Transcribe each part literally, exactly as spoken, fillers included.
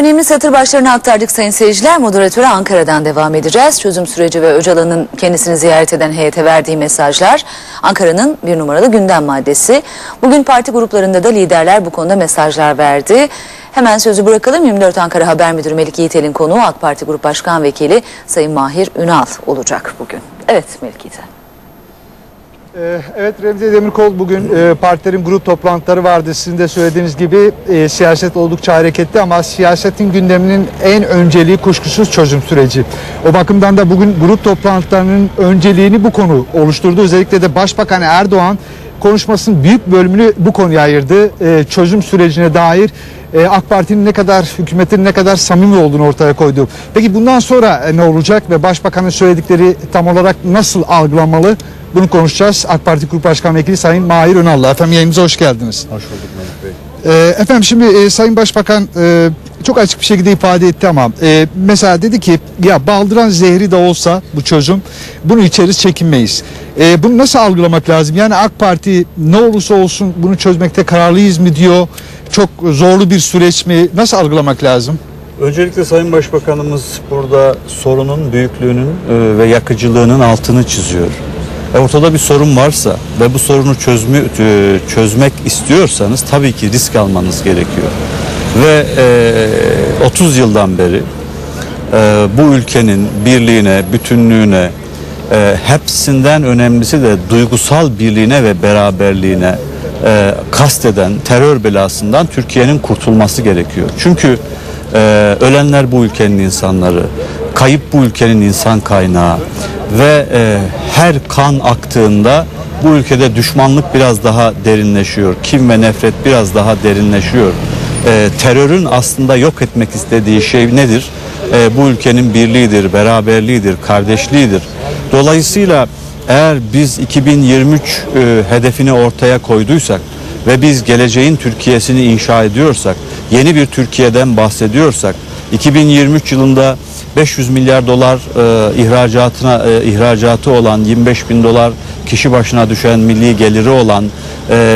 önemli satır başlarını aktardık sayın seyirciler. Moderatöre Ankara'dan devam edeceğiz. Çözüm süreci ve Öcalan'ın kendisini ziyaret eden heyete verdiği mesajlar Ankara'nın bir numaralı gündem maddesi. Bugün parti gruplarında da liderler bu konuda mesajlar verdi. Hemen sözü bırakalım. yirmi dört Ankara Haber Müdürü Melih Yiğitel'in konuğu AK Parti Grup Başkan Vekili Sayın Mahir Ünal olacak bugün. Evet Melih Yiğitel. Evet, Remzi Demirkol bugün partilerin grup toplantıları vardı. Sizin de söylediğiniz gibi e, siyaset oldukça hareketli ama siyasetin gündeminin en önceliği kuşkusuz çözüm süreci. O bakımdan da bugün grup toplantılarının önceliğini bu konu oluşturdu. Özellikle de Başbakan Erdoğan konuşmasının büyük bölümünü bu konuya ayırdı. E, çözüm sürecine dair e, AK Parti'nin ne kadar, hükümetin ne kadar samimi olduğunu ortaya koydu. Peki bundan sonra e, ne olacak ve Başbakan'ın söyledikleri tam olarak nasıl algılanmalı? Bunu konuşacağız. AK Parti Grup Başkan Vekili Sayın Mahir Ünal'la. Efendim yayınımıza hoş geldiniz. Hoş bulduk Melih Bey. E, efendim şimdi e, Sayın Başbakan e, çok açık bir şekilde ifade etti ama e, mesela dedi ki ya baldıran zehri de olsa bu çözüm, bunu içeriz çekinmeyiz. E, bunu nasıl algılamak lazım? Yani AK Parti ne olursa olsun bunu çözmekte kararlıyız mı diyor? Çok zorlu bir süreç mi? Nasıl algılamak lazım? Öncelikle Sayın Başbakanımız burada sorunun büyüklüğünün e, ve yakıcılığının altını çiziyor. Ortada bir sorun varsa ve bu sorunu çözme, çözmek istiyorsanız tabii ki risk almanız gerekiyor. Ve e, otuz yıldan beri e, bu ülkenin birliğine, bütünlüğüne, e, hepsinden önemlisi de duygusal birliğine ve beraberliğine e, kasteden terör belasından Türkiye'nin kurtulması gerekiyor. Çünkü e, ölenler bu ülkenin insanları, kayıp bu ülkenin insan kaynağı. Ve e, her kan aktığında bu ülkede düşmanlık biraz daha derinleşiyor. Kin ve nefret biraz daha derinleşiyor. E, terörün aslında yok etmek istediği şey nedir? E, bu ülkenin birliğidir, beraberliğidir, kardeşliğidir. Dolayısıyla eğer biz iki bin yirmi üç e, hedefini ortaya koyduysak ve biz geleceğin Türkiye'sini inşa ediyorsak, yeni bir Türkiye'den bahsediyorsak, iki bin yirmi üç yılında beş yüz milyar dolar e, ihracatına e, ihracatı olan, yirmi beş bin dolar kişi başına düşen milli geliri olan e,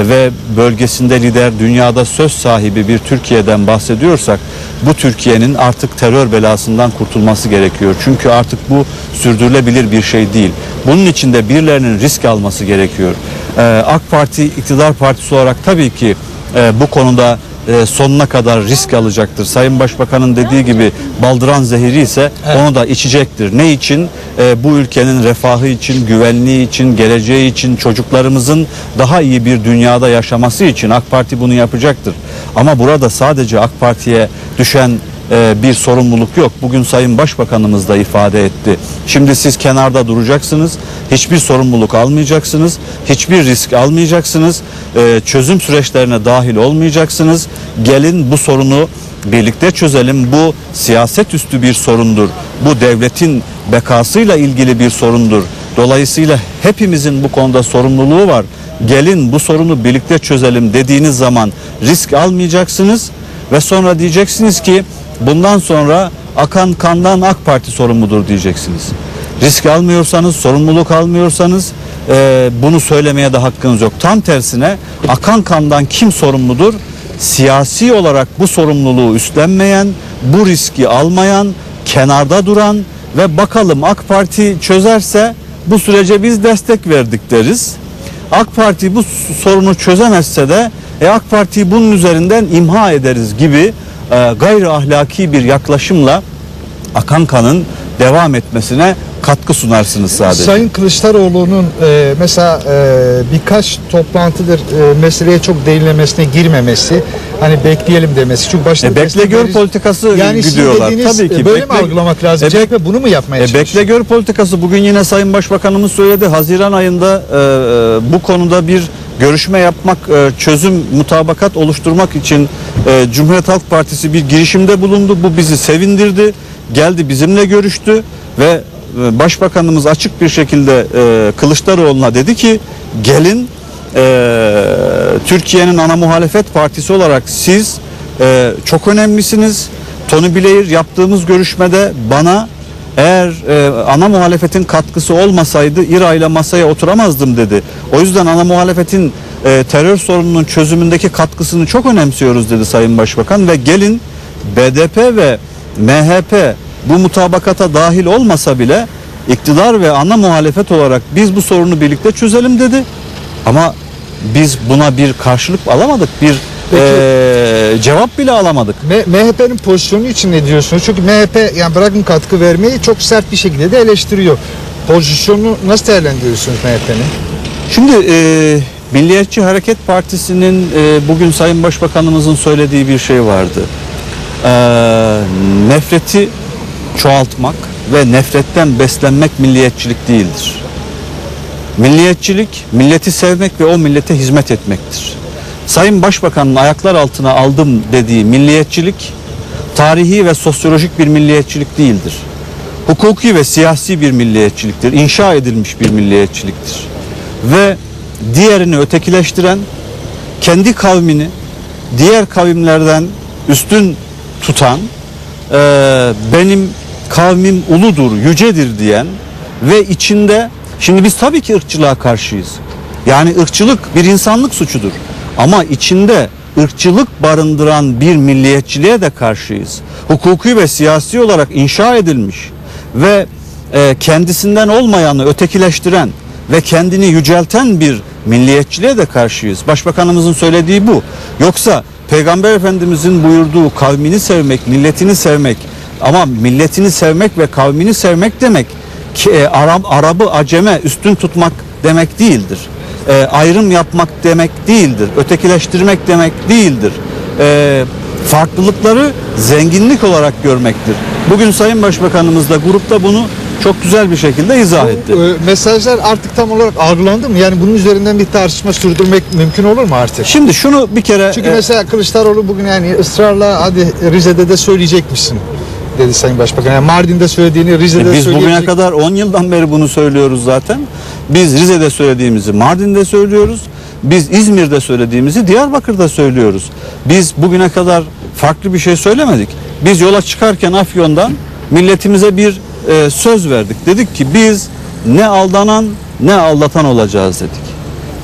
ve bölgesinde lider, dünyada söz sahibi bir Türkiye'den bahsediyorsak, bu Türkiye'nin artık terör belasından kurtulması gerekiyor. Çünkü artık bu sürdürülebilir bir şey değil. Bunun için de birilerinin risk alması gerekiyor. E, AK Parti iktidar partisi olarak tabii ki e, bu konuda sonuna kadar risk alacaktır. Sayın Başbakan'ın dediği gibi baldıran zehri ise evet, onu da içecektir. Ne için? E, bu ülkenin refahı için, güvenliği için, geleceği için, çocuklarımızın daha iyi bir dünyada yaşaması için AK Parti bunu yapacaktır. Ama burada sadece AK Parti'ye düşen e, bir sorumluluk yok. Bugün Sayın Başbakanımız da ifade etti. Şimdi siz kenarda duracaksınız. Hiçbir sorumluluk almayacaksınız. Hiçbir risk almayacaksınız. E, çözüm süreçlerine dahil olmayacaksınız. Gelin bu sorunu birlikte çözelim. Bu siyaset üstü bir sorundur. Bu devletin bekasıyla ilgili bir sorundur. Dolayısıyla hepimizin bu konuda sorumluluğu var. Gelin bu sorunu birlikte çözelim dediğiniz zaman risk almayacaksınız ve sonra diyeceksiniz ki bundan sonra akan kandan AK Parti sorumludur diyeceksiniz. Risk almıyorsanız, sorumluluk almıyorsanız e, bunu söylemeye de hakkınız yok. Tam tersine akan kandan kim sorumludur? Siyasi olarak bu sorumluluğu üstlenmeyen, bu riski almayan, kenarda duran ve bakalım AK Parti çözerse bu sürece biz destek verdik deriz. AK Parti bu sorunu çözemezse de e, AK Parti'yi bunun üzerinden imha ederiz gibi e, gayri ahlaki bir yaklaşımla akan kanın devam etmesine katkı sunarsınız sadece. Sayın Kılıçdaroğlu'nun e, mesela e, birkaç toplantıdır e, meseleye çok derinlemesine girmemesi, hani bekleyelim demesi. Çünkü başta e, bekle gör politikası yani gidiyorlar. Dediğiniz, tabii ki böyle bekle, mi algılamak lazım? E, bek, C H P bunu mu yapmaya e, çalışıyor? Bekle gör politikası. Bugün yine Sayın Başbakanımız söyledi. Haziran ayında e, bu konuda bir görüşme yapmak, çözüm, mutabakat oluşturmak için Cumhuriyet Halk Partisi bir girişimde bulundu. Bu bizi sevindirdi. Geldi bizimle görüştü ve Başbakanımız açık bir şekilde Kılıçdaroğlu'na dedi ki gelin Türkiye'nin ana muhalefet partisi olarak siz çok önemlisiniz. Tony Blair yaptığımız görüşmede bana eğer e, ana muhalefetin katkısı olmasaydı İRA ile masaya oturamazdım dedi. O yüzden ana muhalefetin e, terör sorununun çözümündeki katkısını çok önemsiyoruz dedi Sayın Başbakan ve gelin B D P ve M H P bu mutabakata dahil olmasa bile iktidar ve ana muhalefet olarak biz bu sorunu birlikte çözelim dedi. Ama biz buna bir karşılık alamadık, bir e, cevap bile alamadık. M H P'nin pozisyonu için ne diyorsunuz? Çünkü M H P, yani bırakın katkı vermeyi, çok sert bir şekilde de eleştiriyor. Pozisyonunu nasıl değerlendiriyorsunuz M H P'nin? Şimdi e, Milliyetçi Hareket Partisi'nin e, bugün Sayın Başbakanımızın söylediği bir şey vardı. E, nefreti çoğaltmak ve nefretten beslenmek milliyetçilik değildir. Milliyetçilik, milleti sevmek ve o millete hizmet etmektir. Sayın Başbakan'ın ayaklar altına aldım dediği milliyetçilik, tarihi ve sosyolojik bir milliyetçilik değildir. Hukuki ve siyasi bir milliyetçiliktir. İnşa edilmiş bir milliyetçiliktir. Ve diğerini ötekileştiren, kendi kavmini diğer kavimlerden üstün tutan, e, benim kavmim uludur, yücedir diyen ve içinde, şimdi biz tabii ki ırkçılığa karşıyız. Yani ırkçılık bir insanlık suçudur. Ama içinde ırkçılık barındıran bir milliyetçiliğe de karşıyız. Hukuki ve siyasi olarak inşa edilmiş ve e, kendisinden olmayanı ötekileştiren ve kendini yücelten bir milliyetçiliğe de karşıyız. Başbakanımızın söylediği bu. Yoksa Peygamber Efendimizin buyurduğu kavmini sevmek, milletini sevmek, ama milletini sevmek ve kavmini sevmek demek ki e, Arap, Arabı, Acem'e üstün tutmak demek değildir. E, ayrım yapmak demek değildir. Ötekileştirmek demek değildir. E, farklılıkları zenginlik olarak görmektir. Bugün Sayın Başbakanımız da grupta bunu çok güzel bir şekilde izah etti. Bu, e, mesajlar artık tam olarak algılandı mı? Yani bunun üzerinden bir tartışma sürdürmek mümkün olur mu artık? Şimdi şunu bir kere... Çünkü e, mesela Kılıçdaroğlu bugün yani ısrarla hadi Rize'de de söyleyecekmişsin dedi Sayın Başbakan. Yani Mardin'de söylediğini Rize'de söyleyecek. Biz bugüne kadar on yıldan beri bunu söylüyoruz zaten. Biz Rize'de söylediğimizi Mardin'de söylüyoruz. Biz İzmir'de söylediğimizi Diyarbakır'da söylüyoruz. Biz bugüne kadar farklı bir şey söylemedik. Biz yola çıkarken Afyon'dan milletimize bir e, söz verdik. Dedik ki biz ne aldanan ne aldatan olacağız dedik.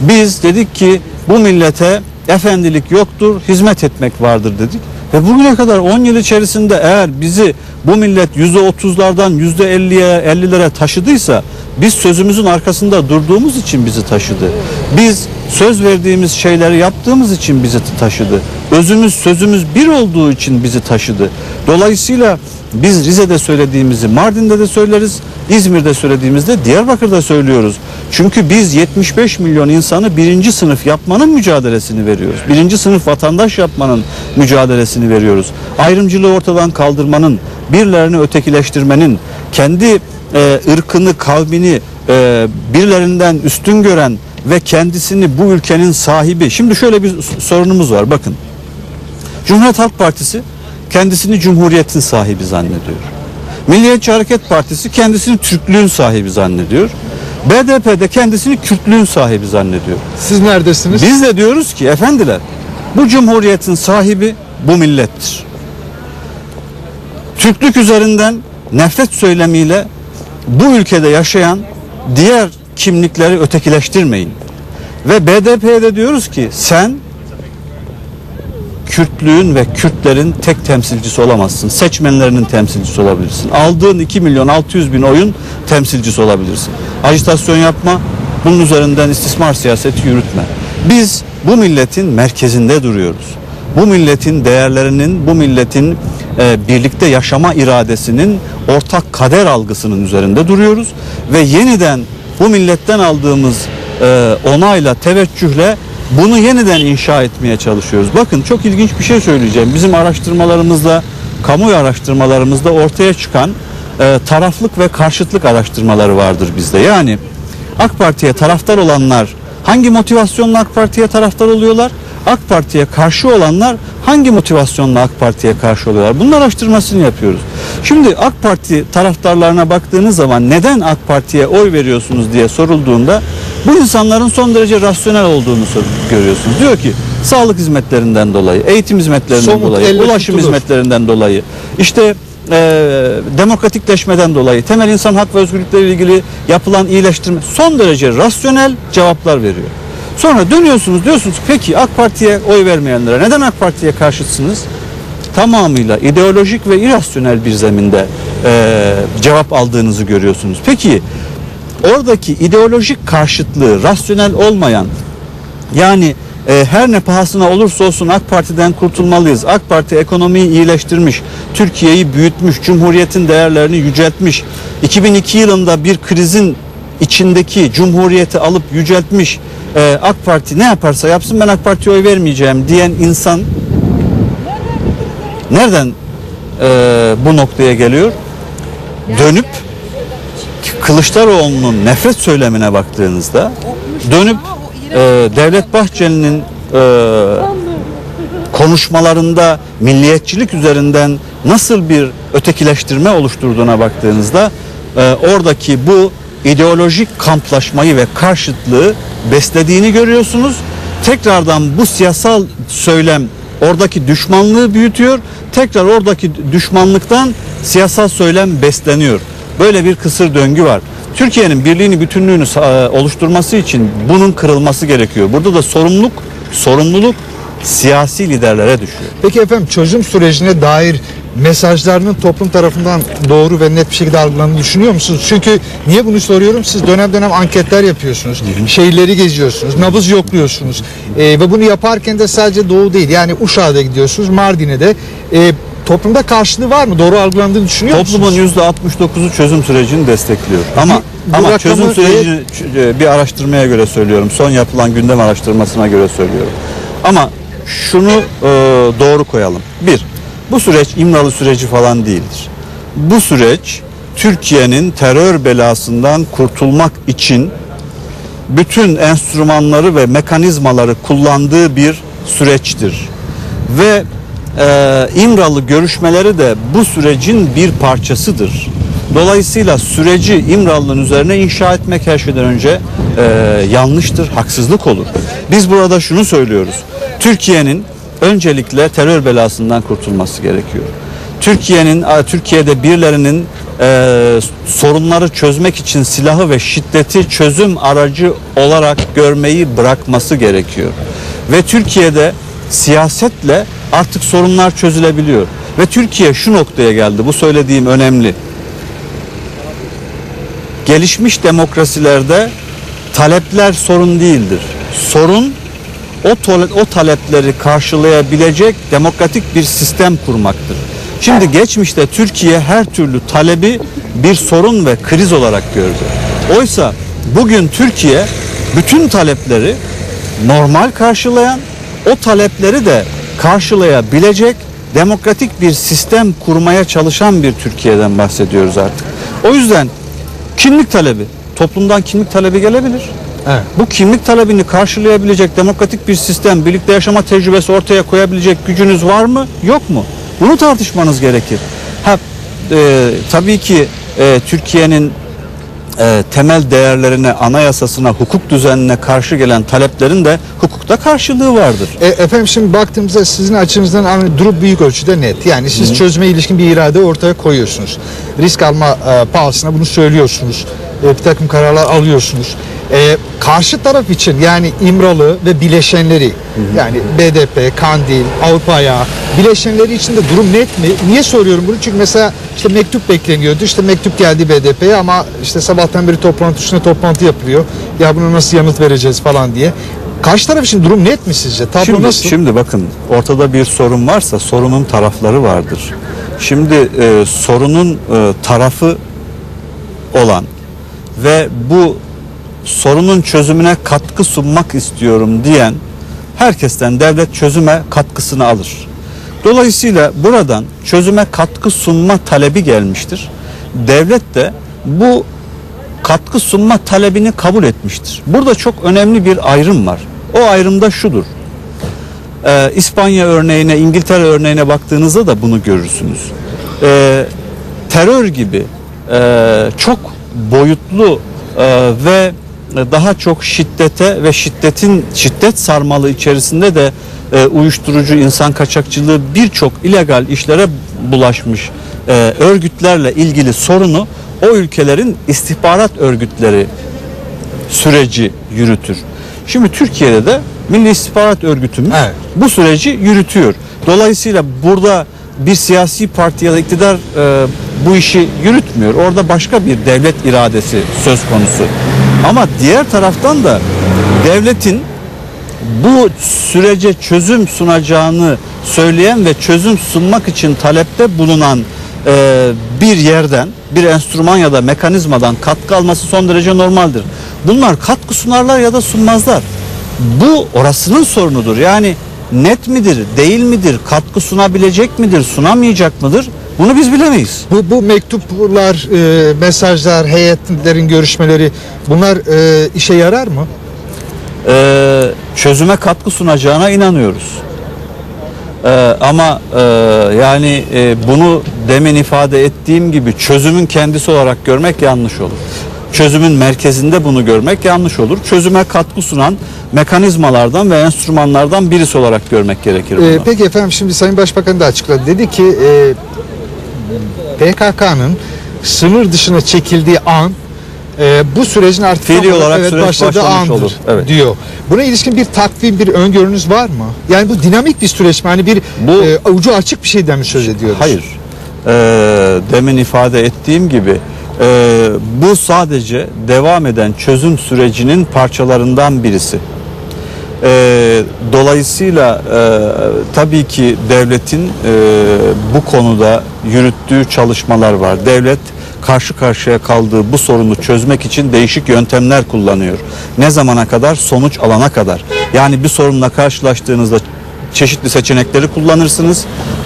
Biz dedik ki bu millete efendilik yoktur, hizmet etmek vardır dedik. Ve bugüne kadar on yıl içerisinde eğer bizi bu millet yüzde otuzlardan yüzde elliye ellilere taşıdıysa biz sözümüzün arkasında durduğumuz için bizi taşıdı. Biz söz verdiğimiz şeyleri yaptığımız için bizi taşıdı. Özümüz sözümüz bir olduğu için bizi taşıdı. Dolayısıyla biz Rize'de söylediğimizi Mardin'de de söyleriz, İzmir'de söylediğimizde Diyarbakır'da söylüyoruz. Çünkü biz yetmiş beş milyon insanı birinci sınıf yapmanın mücadelesini veriyoruz. Birinci sınıf vatandaş yapmanın mücadelesini veriyoruz. Ayrımcılığı ortadan kaldırmanın, birilerini ötekileştirmenin, kendi e, ırkını, kavmini e, birilerinden üstün gören ve kendisini bu ülkenin sahibi. Şimdi şöyle bir sorunumuz var, bakın. Cumhuriyet Halk Partisi kendisini Cumhuriyet'in sahibi zannediyor. Milliyetçi Hareket Partisi kendisini Türklüğün sahibi zannediyor. B D P de kendisini Kürtlüğün sahibi zannediyor. Siz neredesiniz? Biz de diyoruz ki efendiler, bu Cumhuriyet'in sahibi bu millettir. Türklük üzerinden nefret söylemiyle bu ülkede yaşayan diğer kimlikleri ötekileştirmeyin. Ve B D P'ye de diyoruz ki sen Kürtlüğün ve Kürtlerin tek temsilcisi olamazsın. Seçmenlerinin temsilcisi olabilirsin. Aldığın iki milyon altı yüz bin oyun temsilcisi olabilirsin. Ajitasyon yapma, bunun üzerinden istismar siyaseti yürütme. Biz bu milletin merkezinde duruyoruz. Bu milletin değerlerinin, bu milletin e, birlikte yaşama iradesinin, ortak kader algısının üzerinde duruyoruz. Ve yeniden bu milletten aldığımız e, onayla, teveccühle bunu yeniden inşa etmeye çalışıyoruz. Bakın çok ilginç bir şey söyleyeceğim. Bizim araştırmalarımızda, kamuoyu araştırmalarımızda ortaya çıkan e, taraflık ve karşıtlık araştırmaları vardır bizde. Yani AK Parti'ye taraftar olanlar hangi motivasyonla AK Parti'ye taraftar oluyorlar? AK Parti'ye karşı olanlar hangi motivasyonla AK Parti'ye karşı oluyorlar? Bunun araştırmasını yapıyoruz. Şimdi AK Parti taraftarlarına baktığınız zaman neden AK Parti'ye oy veriyorsunuz diye sorulduğunda bu insanların son derece rasyonel olduğunu görüyorsunuz. Diyor ki sağlık hizmetlerinden dolayı, eğitim hizmetlerinden somut dolayı, ulaşım tutulur. hizmetlerinden dolayı, işte e, demokratikleşmeden dolayı, temel insan hak ve özgürlükleriyle ilgili yapılan iyileştirme, son derece rasyonel cevaplar veriyor. Sonra dönüyorsunuz diyorsunuz peki AK Parti'ye oy vermeyenlere neden AK Parti'ye karşıtsınız? tamamıyla ideolojik ve irasyonel bir zeminde e, cevap aldığınızı görüyorsunuz. Peki oradaki ideolojik karşıtlığı, rasyonel olmayan, yani e, her ne pahasına olursa olsun AK Parti'den kurtulmalıyız, AK Parti ekonomiyi iyileştirmiş, Türkiye'yi büyütmüş, Cumhuriyet'in değerlerini yüceltmiş, iki bin iki yılında bir krizin içindeki Cumhuriyet'i alıp yüceltmiş, e, AK Parti ne yaparsa yapsın ben AK Parti'ye oy vermeyeceğim diyen insan nereden e, bu noktaya geliyor? Dönüp Kılıçdaroğlu'nun nefret söylemine baktığınızda, dönüp e, Devlet Bahçeli'nin e, konuşmalarında milliyetçilik üzerinden nasıl bir ötekileştirme oluşturduğuna baktığınızda e, oradaki bu ideolojik kamplaşmayı ve karşıtlığı beslediğini görüyorsunuz. Tekrardan bu siyasal söylem oradaki düşmanlığı büyütüyor. Tekrar oradaki düşmanlıktan siyasal söylem besleniyor. Böyle bir kısır döngü var. Türkiye'nin birliğini, bütünlüğünü oluşturması için bunun kırılması gerekiyor. Burada da sorumluluk, sorumluluk siyasi liderlere düşüyor. Peki efendim, çözüm sürecine dair mesajlarının toplum tarafından doğru ve net bir şekilde algılandığını düşünüyor musunuz? Çünkü niye bunu soruyorum? Siz dönem dönem anketler yapıyorsunuz, şehirleri geziyorsunuz, nabız yokluyorsunuz ee, ve bunu yaparken de sadece Doğu değil, yani Uşak'a gidiyorsunuz, Mardin'e de. Ee, toplumda karşılığı var mı? Doğru algılandığını düşünüyor Toplumun musunuz? Toplumun yüzde altmış dokuzu çözüm sürecini destekliyor. Ama bu ama çözüm süreci e bir araştırmaya göre söylüyorum. Son yapılan gündem araştırmasına göre söylüyorum. Ama şunu e, doğru koyalım. Bir, bu süreç İmralı süreci falan değildir. Bu süreç Türkiye'nin terör belasından kurtulmak için bütün enstrümanları ve mekanizmaları kullandığı bir süreçtir. Ve e, İmralı görüşmeleri de bu sürecin bir parçasıdır. Dolayısıyla süreci İmralı'nın üzerine inşa etmek her şeyden önce e, yanlıştır, haksızlık olur. Biz burada şunu söylüyoruz. Türkiye'nin öncelikle terör belasından kurtulması gerekiyor. Türkiye'nin, Türkiye'de birilerinin e, sorunları çözmek için silahı ve şiddeti çözüm aracı olarak görmeyi bırakması gerekiyor. Ve Türkiye'de siyasetle artık sorunlar çözülebiliyor. Ve Türkiye şu noktaya geldi, bu söylediğim önemli. Gelişmiş demokrasilerde talepler sorun değildir. Sorun O, o talepleri karşılayabilecek demokratik bir sistem kurmaktır. Şimdi geçmişte Türkiye her türlü talebi bir sorun ve kriz olarak gördü. Oysa bugün Türkiye bütün talepleri normal karşılayan, o talepleri de karşılayabilecek demokratik bir sistem kurmaya çalışan bir Türkiye'den bahsediyoruz artık. O yüzden kimlik talebi, toplumdan kimlik talebi gelebilir. Evet. Bu kimlik talebini karşılayabilecek demokratik bir sistem, birlikte yaşama tecrübesi ortaya koyabilecek gücünüz var mı, yok mu? Bunu tartışmanız gerekir. Ha, e, tabii ki e, Türkiye'nin e, temel değerlerine, anayasasına, hukuk düzenine karşı gelen taleplerin de hukukta karşılığı vardır. E, efendim şimdi baktığımızda sizin açınızdan hani durum büyük ölçüde net. Yani siz Hı. çözüme ilişkin bir irade ortaya koyuyorsunuz. Risk alma e, pahasına bunu söylüyorsunuz. E, bir takım kararlar alıyorsunuz. Ee, karşı taraf için, yani İmralı ve bileşenleri, hı hı. yani B D P, Kandil, Avrupa ayağı bileşenleri için de durum net mi? Niye soruyorum bunu? Çünkü mesela işte mektup bekleniyordu, işte mektup geldi B D P'ye ama işte sabahtan beri toplantı üstüne toplantı yapılıyor. Ya buna nasıl yanıt vereceğiz falan diye. Karşı taraf için durum net mi sizce? Tablo şimdi, nasıl? Şimdi bakın, ortada bir sorun varsa sorunun tarafları vardır. Şimdi e, sorunun e, tarafı olan ve bu sorunun çözümüne katkı sunmak istiyorum diyen herkesten devlet çözüme katkısını alır. Dolayısıyla buradan çözüme katkı sunma talebi gelmiştir. Devlet de bu katkı sunma talebini kabul etmiştir. Burada çok önemli bir ayrım var. O ayrım da şudur. Ee, İspanya örneğine, İngiltere örneğine baktığınızda da bunu görürsünüz. Ee, terör gibi e, çok boyutlu e, ve daha çok şiddete ve şiddetin şiddet sarmalı içerisinde de e, uyuşturucu, insan kaçakçılığı, birçok illegal işlere bulaşmış e, örgütlerle ilgili sorunu o ülkelerin istihbarat örgütleri süreci yürütür. Şimdi Türkiye'de de Milli İstihbarat Örgütümüz evet. bu süreci yürütüyor. Dolayısıyla burada bir siyasi parti ya da iktidar e, bu işi yürütmüyor. Orada başka bir devlet iradesi söz konusu. Ama diğer taraftan da devletin bu sürece çözüm sunacağını söyleyen ve çözüm sunmak için talepte bulunan e, bir yerden, bir enstrüman ya da mekanizmadan katkı alması son derece normaldir. Bunlar katkı sunarlar ya da sunmazlar. Bu orasının sorunudur. Yani net midir, değil midir, katkı sunabilecek midir, sunamayacak mıdır? Bunu biz bilemeyiz. Bu, bu mektuplar, e, mesajlar, heyetlerin görüşmeleri, bunlar e, işe yarar mı? Ee, çözüme katkı sunacağına inanıyoruz. Ee, ama e, yani e, bunu demin ifade ettiğim gibi çözümün kendisi olarak görmek yanlış olur. Çözümün merkezinde bunu görmek yanlış olur. Çözüme katkı sunan mekanizmalardan ve enstrümanlardan birisi olarak görmek gerekir. Ee, peki efendim, şimdi Sayın Başbakan da açıkladı. Dedi ki e, P K K'nın sınır dışına çekildiği an Ee, bu sürecin artık fiili olarak, olarak evet, başladığı andır evet. diyor. Buna ilişkin bir takvim, bir öngörünüz var mı? Yani bu dinamik bir süreç mi? Hani bir bu, e, ucu açık bir şeyden mi söz ediyoruz? Hayır. Ee, demin ifade ettiğim gibi e, bu sadece devam eden çözüm sürecinin parçalarından birisi. E, dolayısıyla e, tabii ki devletin e, bu konuda yürüttüğü çalışmalar var. Devlet karşı karşıya kaldığı bu sorunu çözmek için değişik yöntemler kullanıyor. Ne zamana kadar? Sonuç alana kadar. Yani bir sorunla karşılaştığınızda çeşitli seçenekleri kullanırsınız.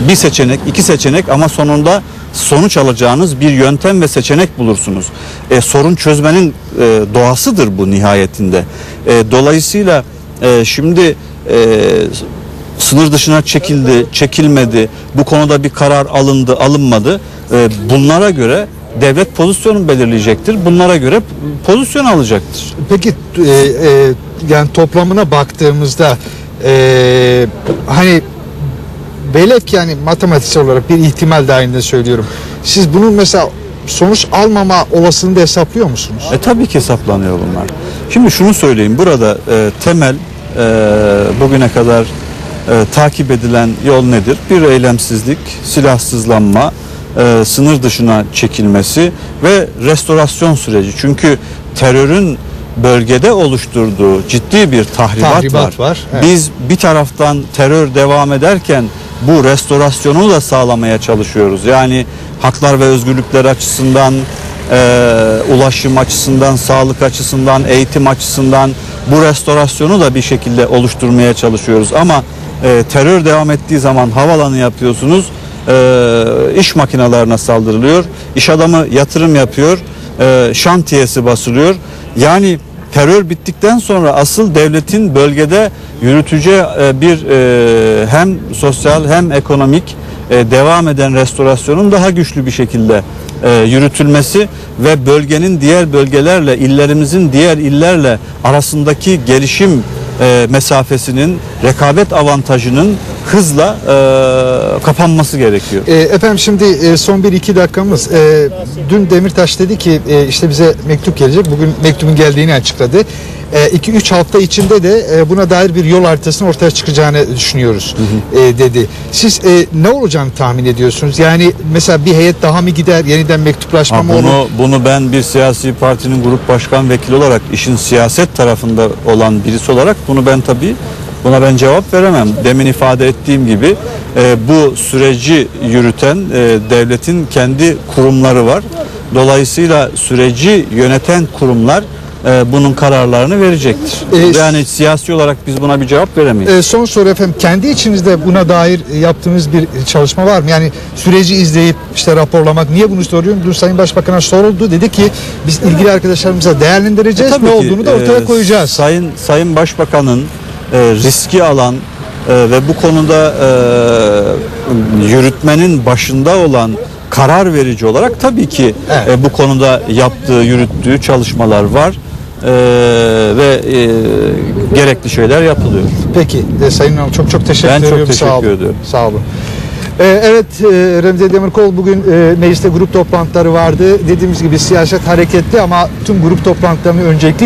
Bir seçenek, iki seçenek ama sonunda sonuç alacağınız bir yöntem ve seçenek bulursunuz. E, sorun çözmenin e, doğasıdır bu nihayetinde. E, dolayısıyla e, şimdi e, sınır dışına çekildi, çekilmedi, bu konuda bir karar alındı, alınmadı. E, bunlara göre devlet pozisyonu belirleyecektir. Bunlara göre pozisyon alacaktır. Peki e, e, yani toplamına baktığımızda e, hani velev ki yani matematiksel olarak bir ihtimal dahilinde söylüyorum. Siz bunun mesela sonuç almama olasılığını da hesaplıyor musunuz? E tabii ki hesaplanıyor bunlar. Şimdi şunu söyleyeyim. Burada e, temel e, bugüne kadar e, takip edilen yol nedir? Bir eylemsizlik, silahsızlanma, Ee, sınır dışına çekilmesi ve restorasyon süreci. Çünkü terörün bölgede oluşturduğu ciddi bir tahribat, tahribat var. var evet. Biz bir taraftan terör devam ederken bu restorasyonu da sağlamaya çalışıyoruz. Yani haklar ve özgürlükler açısından, e, ulaşım açısından, sağlık açısından, eğitim açısından bu restorasyonu da bir şekilde oluşturmaya çalışıyoruz. Ama e, terör devam ettiği zaman havalanı yapıyorsunuz. Ee, iş makinelerine saldırılıyor, iş adamı yatırım yapıyor, e, şantiyesi basılıyor. Yani terör bittikten sonra asıl devletin bölgede yürüteceği e, bir e, hem sosyal hem ekonomik e, devam eden restorasyonun daha güçlü bir şekilde e, yürütülmesi ve bölgenin diğer bölgelerle, illerimizin diğer illerle arasındaki gelişim E, mesafesinin, rekabet avantajının hızla e, kapanması gerekiyor. E, efendim şimdi e, son bir iki dakikamız. E, dün Demirtaş dedi ki e, işte bize mektup gelecek. Bugün mektubun geldiğini açıkladı. iki üç e, hafta içinde de e, buna dair bir yol haritasının ortaya çıkacağını düşünüyoruz hı hı. E, dedi. Siz e, ne olacağını tahmin ediyorsunuz? Yani mesela bir heyet daha mı gider? Yeniden mektuplaşma ha, mı bunu, olur? Bunu ben bir siyasi partinin grup başkan vekili olarak, işin siyaset tarafında olan birisi olarak bunu ben tabii buna ben cevap veremem. Demin ifade ettiğim gibi e, bu süreci yürüten e, devletin kendi kurumları var. Dolayısıyla süreci yöneten kurumlar e, bunun kararlarını verecektir. E, yani siyasi olarak biz buna bir cevap veremeyiz. E, son soru efendim. Kendi içinizde buna dair yaptığımız bir çalışma var mı? Yani süreci izleyip işte raporlamak. Niye bunu soruyorum? Dün Sayın Başbakan'a soruldu. Dedi ki biz ilgili arkadaşlarımıza değerlendireceğiz. E, ne ki, olduğunu da ortaya e, koyacağız. Sayın Sayın Başbakan'ın E, riski alan e, ve bu konuda e, yürütmenin başında olan karar verici olarak tabii ki evet. e, bu konuda yaptığı, yürüttüğü çalışmalar var e, ve e, gerekli şeyler yapılıyor. Peki e, Sayın Hanım çok çok teşekkür ben ediyorum. Ben çok teşekkür Sağ olun. ediyorum. Sağ olun. Evet, Remzi Demirkol bugün mecliste grup toplantıları vardı. Dediğimiz gibi siyaset hareketli ama tüm grup toplantılarını öncelikli